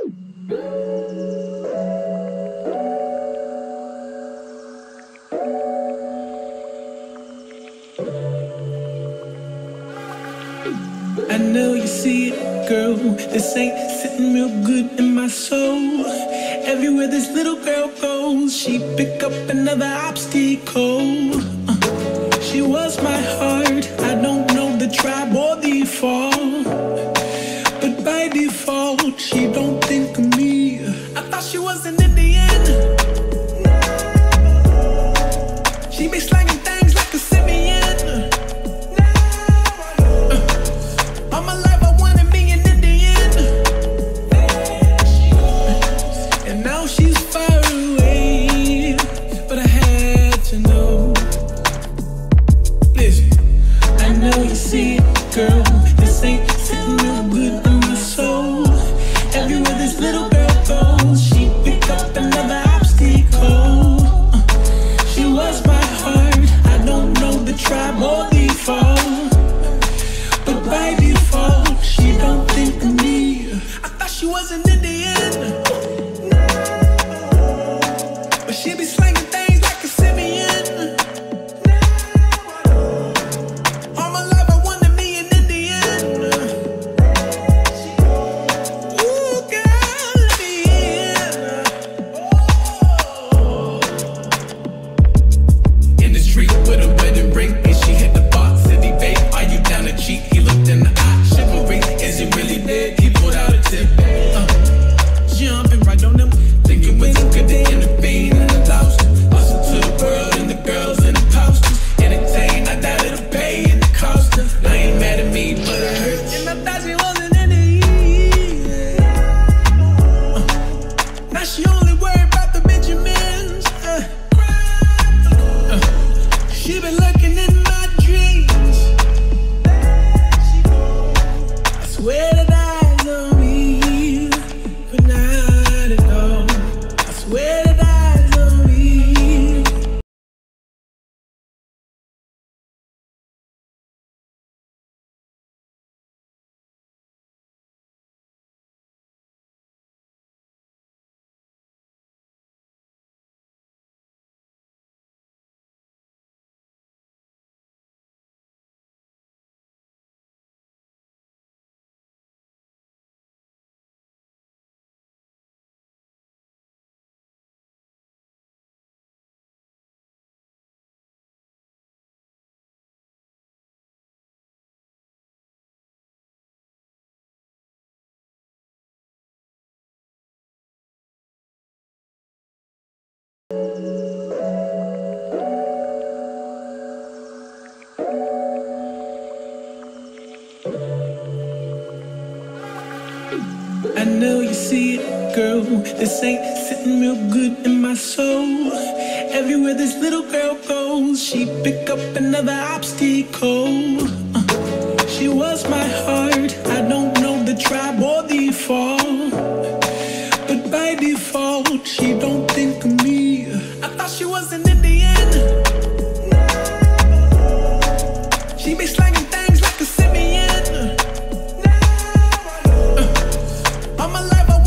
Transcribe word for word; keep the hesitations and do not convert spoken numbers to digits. I know you see it, girl. This ain't sitting real good in my soul. Everywhere this little girl goes, she pick up another obstacle. Uh, she was my heart. I don't know the tribe or the fall, but by default, she don't think of me. I thought she was an Indian. She be slanging things like a simian. I know you see it, girl. This ain't sitting real good in my soul. Everywhere this little girl goes, she pick up another obstacle. Uh, she was my heart. I don't know the tribe or the fall, but by default, she don't think of me. I thought she was an Indian. She be slanging things like a simian. Uh, all my life I